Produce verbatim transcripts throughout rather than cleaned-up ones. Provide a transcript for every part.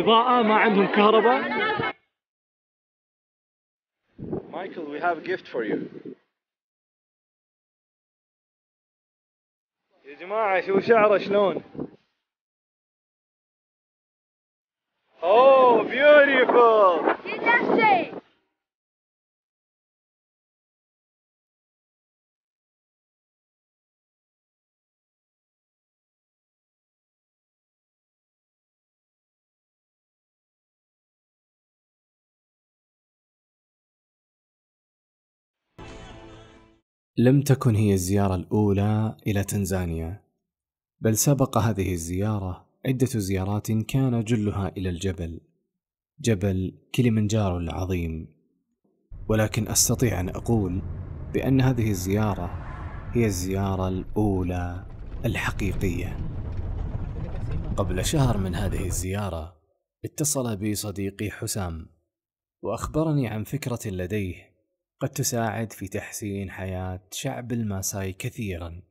إضاءة، ما عندهم كهرباء. Michael, we have a gift for you. يا جماعة شو شعره شلون؟ Oh, beautiful. لم تكن هي الزيارة الأولى إلى تنزانيا، بل سبق هذه الزيارة عدة زيارات كان جلها إلى الجبل، جبل كيليمنجارو العظيم. ولكن أستطيع أن أقول بأن هذه الزيارة هي الزيارة الأولى الحقيقية. قبل شهر من هذه الزيارة اتصل بي صديقي حسام وأخبرني عن فكرة لديه قد تساعد في تحسين حياة شعب الماساي كثيرا،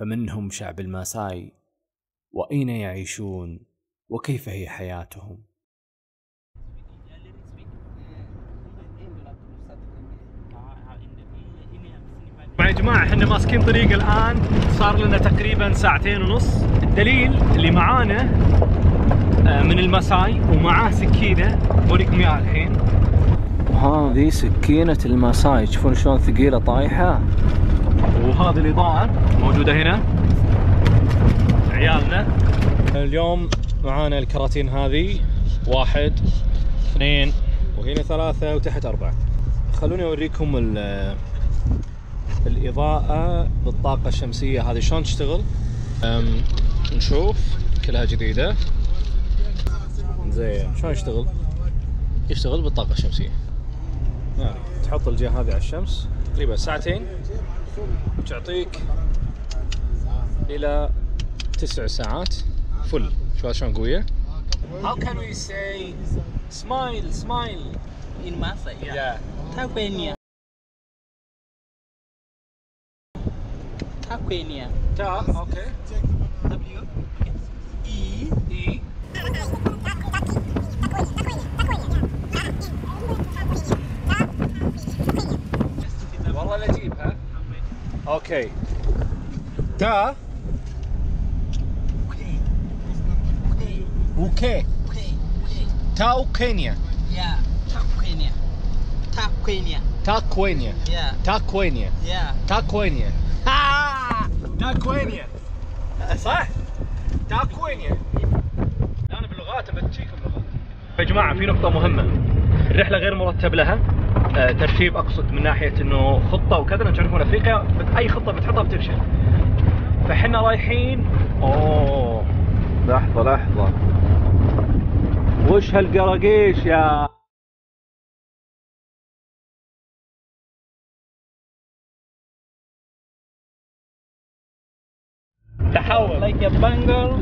فمنهم شعب الماساي وأين يعيشون وكيف هي حياتهم. يا جماعة احنا ماسكين طريق الآن، صار لنا تقريبا ساعتين ونص. الدليل اللي معانا من الماساي ومعاه سكينة، بوريكم اياها الحين. هذه سكينة الماساي، تشوفون شلون ثقيلة طايحة. وهذه الإضاءة موجودة هنا. عيالنا اليوم معانا الكراتين هذه، واحد اثنين وهنا ثلاثة وتحت أربعة. خلوني أوريكم الإضاءة بالطاقة الشمسية هذه شلون تشتغل. نشوف كلها جديدة. زين شلون يشتغل؟ يشتغل بالطاقة الشمسية. يعني تحط الجهة هذه على الشمس تقريبا ساعتين وتعطيك إلى تسع ساعات فل. شو شلون قوية؟ How can we say smile smile in Masai? Yeah. Takenya. Takenya. Ta. Okay. W. E. E. والله لجيبها. اوكي تا اوكي تاو كينيا يا تاكوينيا تاكوينيا تاكوينيا يا تاكوينيا يا تاكوينيا تاكوينيا صح تاكوينيا. انا باللغات بتجيكم لغات. يا جماعه في نقطه مهمه، الرحله غير مرتب لها ترتيب، اقصد من ناحيه انه خطه وكذا. تعرفون افريقيا اي خطه بتحطها بتفشل. فاحنا رايحين اوه لحظه لحظه وش هالقراقيش يا تحول like a bangle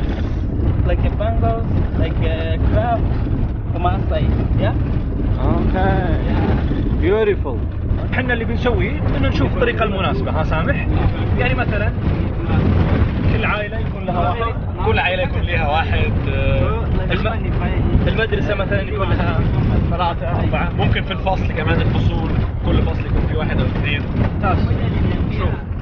like a bangle like a crab Masai yeah okay beautiful. احنا اللي بنسويه انه نشوف الطريقه المناسبه. ها سامح؟ يعني مثلا كل عائله يكون لها واحد، كل عائله يكون لها واحد، المدرسه مثلا يكون لها ثلاثه اربعه، ممكن في الفصل كمان، الفصول كل فصل يكون في واحد او اثنين. شوف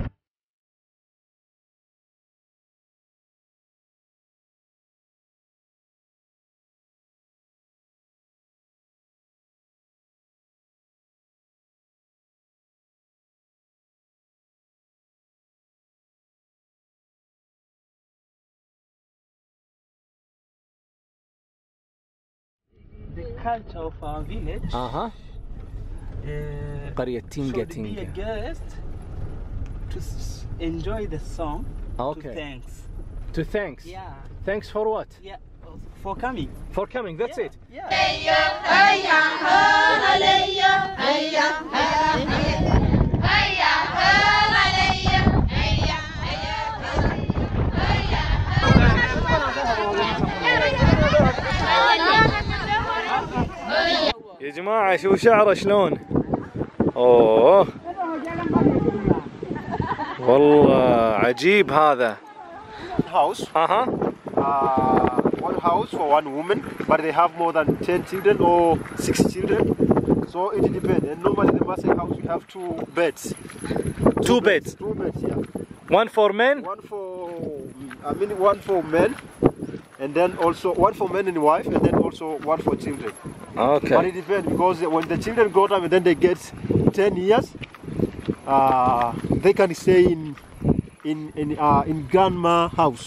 culture of our village. Uh-huh. Uh, قرية تينجة تينجة. Should be a guest to enjoy the song. Okay. To thanks. To thanks. Yeah. Thanks for what? Yeah. For coming. For coming. That's yeah. it. Yeah. يا جماعة شو شعره شلون؟ اوه والله عجيب هذا. هاوس اها one house for one woman, but they have more than ten children or six children. So it depends. And normally the Masai house we have two beds. Two, two beds. beds. Two beds, yeah. One for men. One for I mean one for men, and then also one for men and wife, and then also one for children. Okay. But it depends because when the children grow up and then they get ten years, uh, they can stay in in in uh, in grandma house.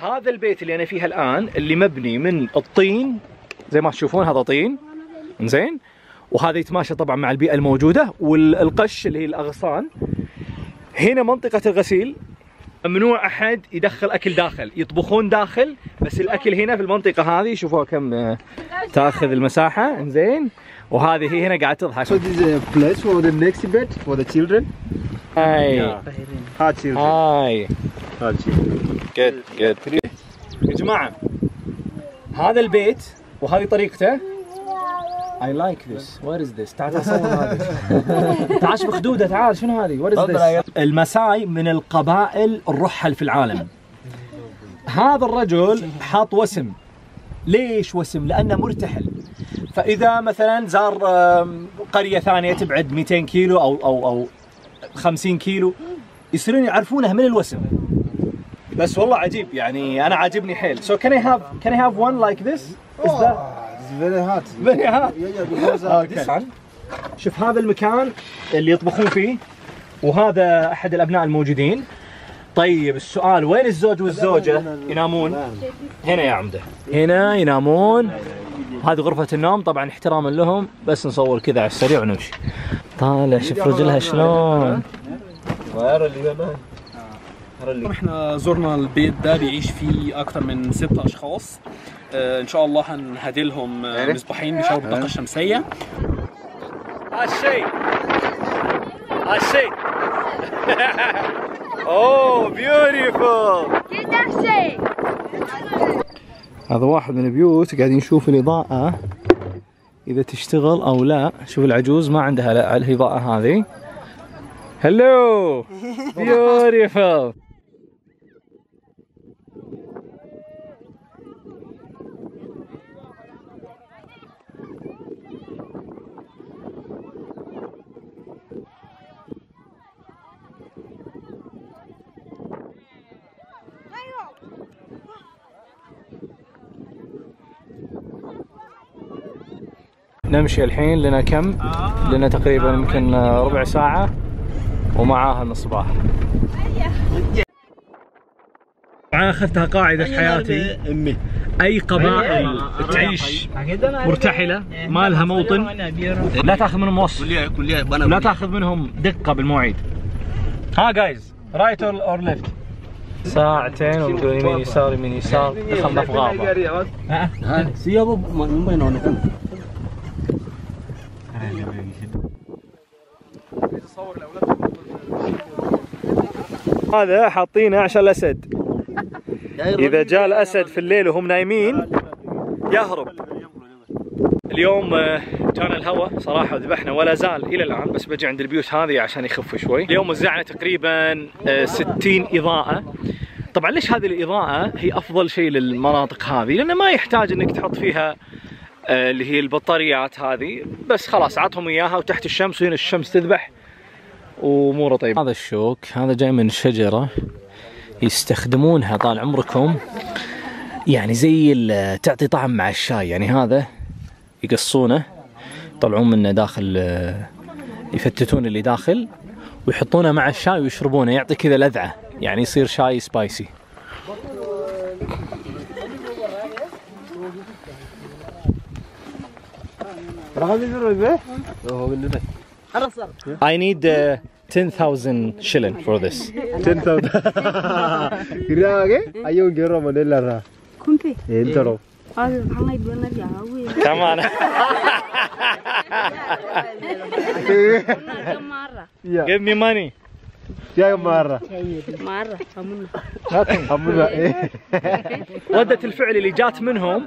هذا البيت اللي أنا فيها الآن اللي مبني من الطين زي ما تشوفون، هذا طين إنزين، وهذا يتماشى طبعا مع البيئة الموجودة والقش اللي هي الأغصان. هنا منطقة الغسيل، ممنوع أحد يدخل أكل داخل، يطبخون داخل بس الأكل هنا في المنطقة هذه. شوفوا كم تأخذ المساحة إنزين، وهذه هي هنا قاعد تضحك. So this is a place for the next bed for the children. Hi. Hi children. Hi. Hi children. Good. Good. يا جماعة هذا البيت وهذه طريقته. I like this. What is this? تعال تعال هذه. تعال شوف خدوده، تعال شنو هذه؟ What is this؟ المساي من القبائل الرحل في العالم. هذا الرجل حاط وسم. ليش وسم؟ لأنه مرتحل. فإذا مثلا زار قرية ثانية تبعد مئتين كيلو أو أو أو خمسين كيلو يصيرون يعرفونه من الوسم. بس والله عجيب، يعني أنا عاجبني حيل. So can I have can I have one like this? Is that very hot. Very hot. Okay. شوف هذا المكان اللي يطبخون فيه، وهذا أحد الأبناء الموجودين. طيب السؤال، وين الزوج والزوجة؟ ينامون هنا يا عمده، هنا ينامون. هذه غرفة النوم طبعا احتراما لهم، بس نصور كذا على السريع ونمشي. طالع شوف رجلها شلون. احنا زرنا البيت ده بيعيش فيه أكثر من ستة أشخاص. ان شاء الله هنهدي لهم مصباحين بيشربوا بالطاقه الشمسيه. هالشيء هالشيء اوه بيوتيفول. هذا واحد من البيوت، قاعدين نشوف الاضاءه اذا تشتغل او لا. شوف العجوز ما عندها لا الاضاءه هذه. هلو بيوتيفول. نمشي الحين، لنا كم؟ لنا تقريبا يمكن ربع ساعة ومعاها المصباح. أخذتها قاعدة في حياتي، أي قبائل تعيش مرتحلة ما لها موطن لا تأخذ منهم وصف، لا تأخذ منهم دقة بالمواعيد. ها جايز، رايت أور ليفت؟ ساعتين ومدون يمين يسار يمين يسار، دخلنا في غابة. هذا حاطينه عشان الاسد، اذا جاء الاسد في الليل وهم نايمين يهرب. اليوم جانا الهواء صراحه وذبحنا ولا زال الى الان، بس بجي عند البيوت هذه عشان يخف شوي. اليوم وزعنا تقريبا ستين اضاءه. طبعا ليش هذه الاضاءه هي افضل شيء للمناطق هذه؟ لانه ما يحتاج انك تحط فيها اللي هي البطاريات هذه، بس خلاص عطهم اياها وتحت الشمس، وهنا الشمس تذبح واموره طيبه. هذا الشوك هذا جاي من شجره يستخدمونها طال عمركم، يعني زي تعطي طعم مع الشاي. يعني هذا يقصونه يطلعون منه داخل، يفتتون اللي داخل ويحطونه مع الشاي ويشربونه، يعطي كذا لذعه، يعني يصير شاي سبايسي. I need uh, ten thousand shilling for this. ten thousand. Come on. Give me money. ردة الفعل اللي جات منهم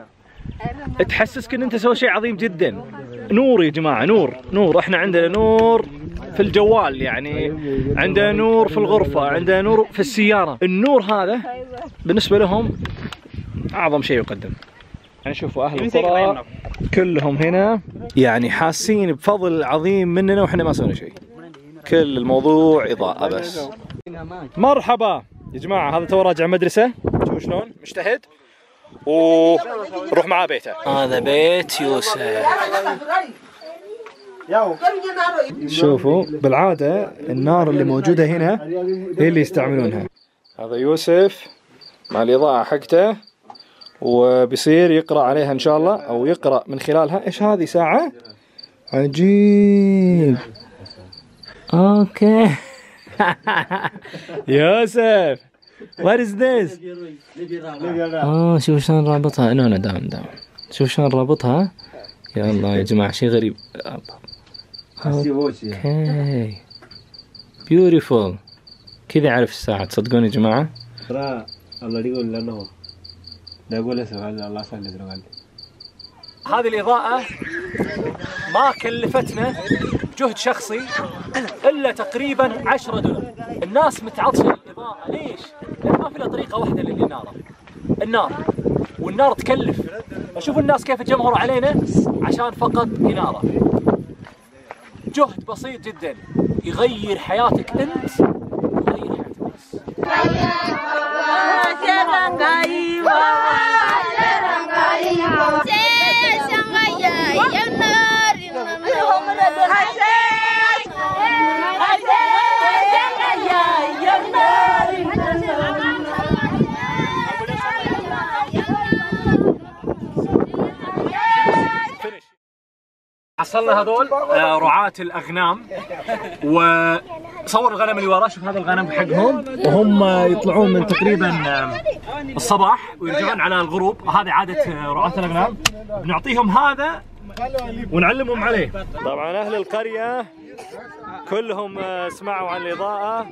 تحسسك ان انت سوي شيء عظيم جدا. نور يا جماعة، نور نور، احنا عندنا نور في الجوال، يعني عنده نور في الغرفة، عنده نور في السيارة. النور هذا بالنسبة لهم أعظم شيء يقدم. يعني شوفوا أهل القرى كلهم هنا يعني حاسين بفضل عظيم مننا وإحنا ما سوينا شيء، كل الموضوع إضاءة بس. مرحبا يا جماعة، هذا تو راجع مدرسة، شوفوا شلون مجتهد ونروح معاه بيته. هذا بيت يوسف. شوفوا بالعادة النار اللي موجودة هنا هي اللي يستعملونها. هذا يوسف مع الإضاءة حقته، وبيصير يقرأ عليها إن شاء الله، أو يقرأ من خلالها. إيش هذه؟ ساعة؟ عجيب. أوكي يوسف what is this؟ آه شوف شلون رابطها. أنا أنا داوم داوم شوف شلون رابطها. يا الله يا جماعة شيء غريب. اوكي بيوتيفول كذا. أعرف الساعة تصدقون يا جماعة؟ ترى الله يقول لنا لا يقول سبحان الله صلى الله عليه. هذه الإضاءة ما كلفتنا جهد شخصي إلا تقريبا عشرة دولار. الناس متعطشة للإضاءة. ليش؟ لأن ما في إلا طريقة واحدة للإنارة، النار، والنار تكلف. شوفوا الناس كيف تجمهروا علينا عشان فقط إنارة. جهد بسيط جدا يغير حياتك أنت ويغير حياة الناس. حصلنا هذول رعاة الأغنام، وصور الغنم اللي وراه. شوف هذا الغنم حقهم، وهم يطلعون من تقريبا الصباح ويرجعون على الغروب. هذه عادة رعاة الأغنام، بنعطيهم هذا ونعلمهم عليه. طبعا أهل القرية كلهم سمعوا عن الإضاءة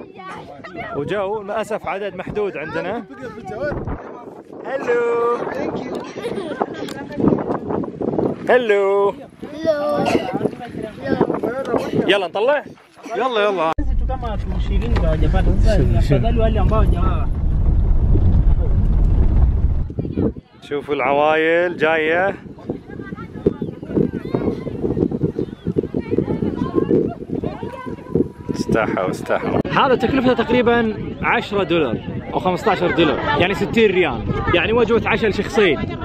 وجاوا. للأسف عدد محدود عندنا. هلو هلو يلا نطلع، يلا يلا. شوفوا العوايل جاية. استحوا استحوا. هذا تكلفته تقريبا عشرة دولار او خمسة عشر دولار، يعني ستين ريال، يعني وجبة عشاء لشخصين.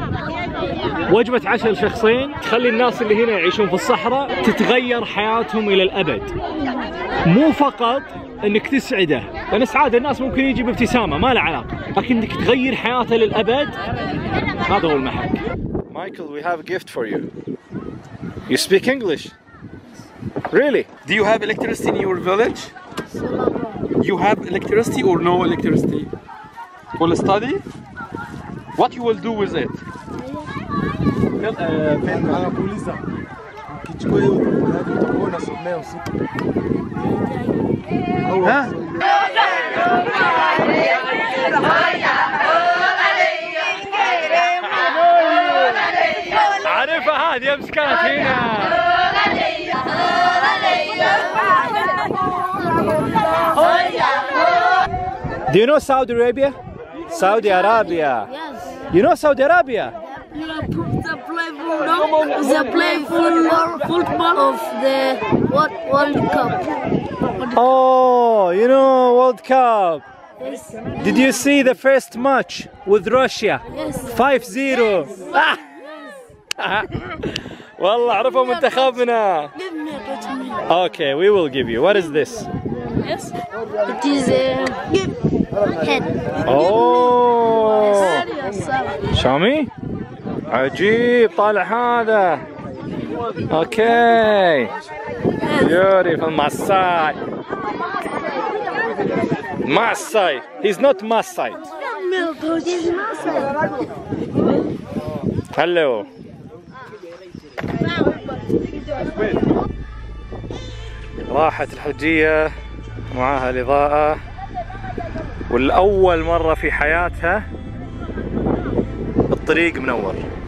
وجبة عشاء لشخصين تخلي الناس اللي هنا يعيشون في الصحراء تتغير حياتهم إلى الأبد. مو فقط أنك تسعده، لأن سعاد الناس ممكن يجي بابتسامة ما له علاقة، لكن أنك تغير حياته للأبد. هذا هو المحك. Michael, we have a gift for you. You speak English? Really? Do you have electricity in your village? You have electricity or no electricity? For the study? What you will do with it? عارفها هذه، امسكت هنا. Do you know Saudi Arabia? Saudi Arabia. Yes. You know Saudi Arabia? The play football, football of the World Cup. Oh, you know World Cup. Yes. Did you see the first match with Russia? Yes. five zero. Ah. والله عرفوا منتخبنا. Okay, we will give you. What is this? Yes. It is a head. Oh. Shami? عجيب. طالع هذا. اوكي يوري في الماساي. ماساي he's not ماساي. هلو. راحت الحجية معاها الإضاءة، والأول مرة في حياتها الطريق منور.